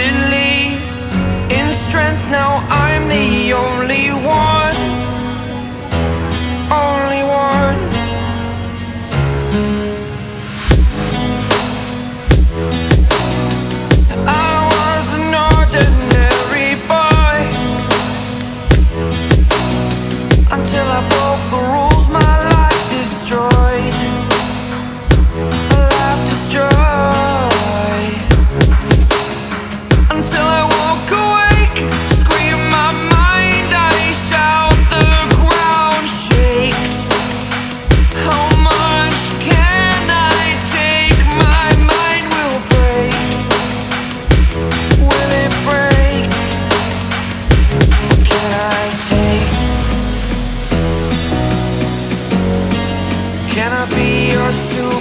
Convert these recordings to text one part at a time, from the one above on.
believe in strength. Now I'm the only one, only one. I was an ordinary boy until I broke the rules. My life destroyed, my life destroyed. Until I walk awake, scream my mind, I shout, the ground shakes. How much can I take? My mind will break. Will it break? Can I be your superhero?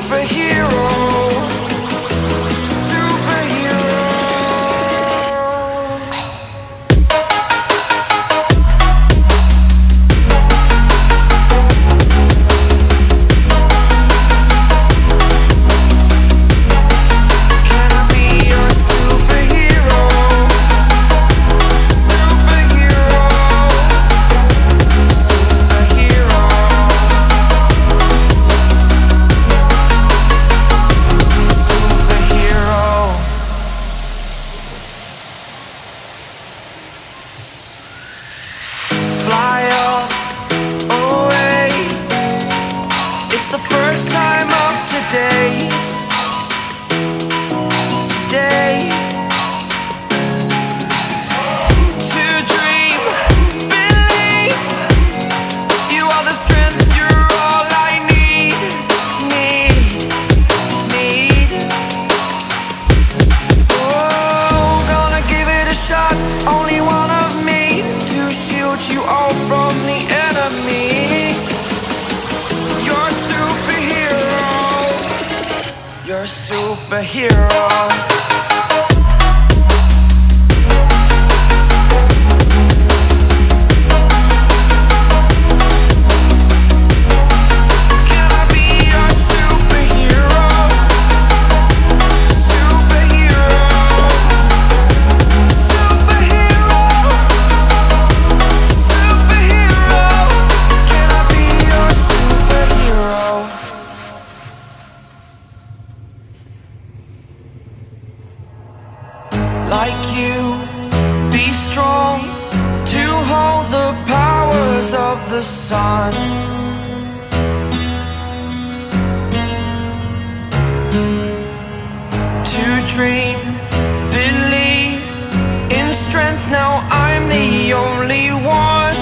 It's the first time of today, today. To dream, believe, you are the strength, you're all I need, need. Oh, gonna give it a shot, only one of me, to shield you all from the enemy. You're a superhero. Like you, be strong to hold the powers of the sun. To dream, believe in strength. Now I'm the only one,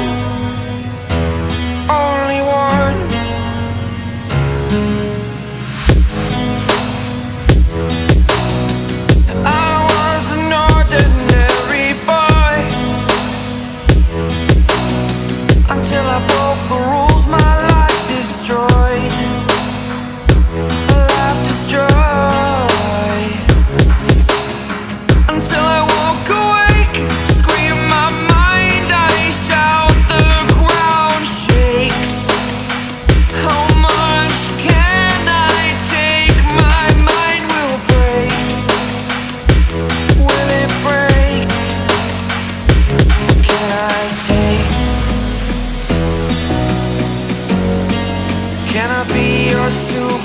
only one. Until I broke the rules, my life destroyed, my life destroyed. Until I walk awake, scream my mind, I shout, the ground shakes. How much can I take? My mind will break. Will it break? Can I take? Can I be your superhero?